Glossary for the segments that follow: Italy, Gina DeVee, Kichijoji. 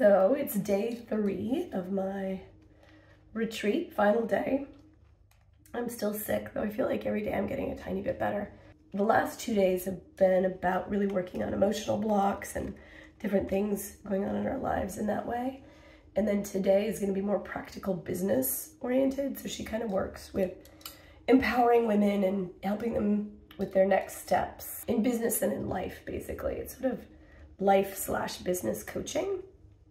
So it's day 3 of my retreat, final day. I'm still sick, though I feel like every day I'm getting a tiny bit better. The last 2 days have been about really working on emotional blocks and different things going on in our lives in that way. And then today is going to be more practical, business oriented. So she kind of works with empowering women and helping them with their next steps in business and in life, basically. It's sort of life/business coaching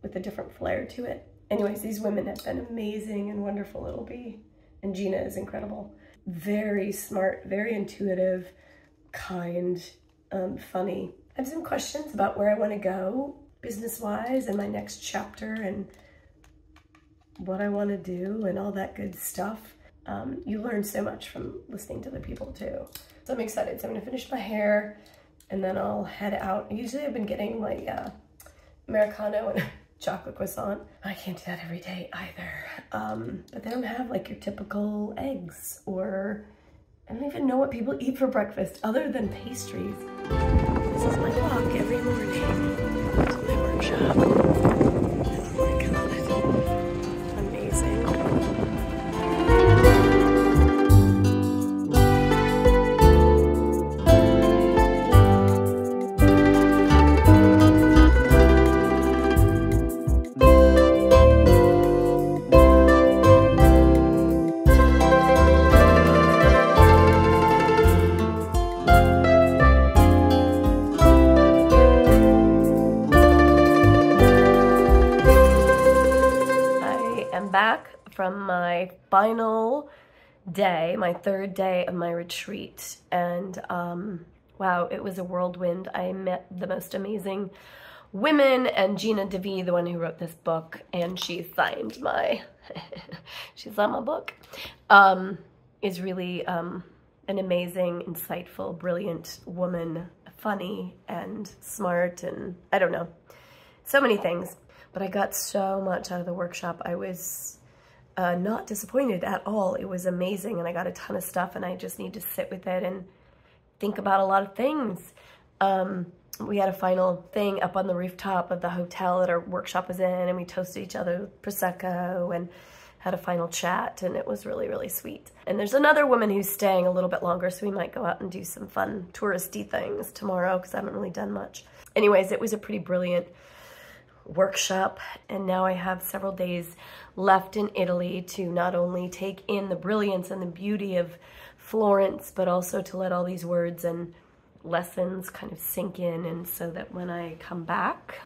with a different flair to it. Anyways, these women have been amazing and wonderful. It'll be, and Gina is incredible. Very smart, very intuitive, kind, funny. I have some questions about where I want to go business-wise and my next chapter and what I want to do and all that good stuff. You learn so much from listening to other people too. So I'm excited. So I'm gonna finish my hair and then I'll head out. Usually I've been getting my Americano and chocolate croissant. I can't do that every day either. But they don't have like your typical eggs, or I don't even know what people eat for breakfast other than pastries. This is my walk every morning. This is my workshop. Oh my God, it's amazing. From my final day, my 3rd day of my retreat, and wow, it was a whirlwind. I met the most amazing women, and Gina DeVee, the one who wrote this book, and she signed my she signed my book, is really an amazing, insightful, brilliant woman, funny and smart, and I don't know, so many things. But I got so much out of the workshop. I was not disappointed at all. It was amazing, and I got a ton of stuff, and I just need to sit with it and think about a lot of things. We had a final thing up on the rooftop of the hotel that our workshop was in, and we toasted each other with Prosecco and had a final chat, and it was really, really sweet. And there's another woman who's staying a little bit longer, so we might go out and do some fun touristy things tomorrow because I haven't really done much. Anyways, it was a pretty brilliant workshop, and now I have several days left in Italy to not only take in the brilliance and the beauty of Florence, but also to let all these words and lessons kind of sink in, and so that when I come back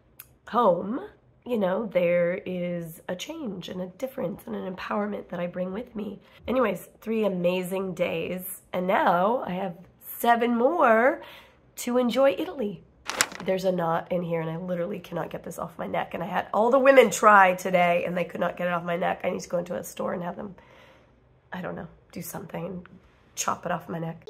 home, you know, there is a change and a difference and an empowerment that I bring with me. Anyways, 3 amazing days, and now I have 7 more to enjoy Italy. There's a knot in here, and I literally cannot get this off my neck. And I had all the women try today, and they could not get it off my neck. I need to go into a store and have them, I don't know, do something and chop it off my neck.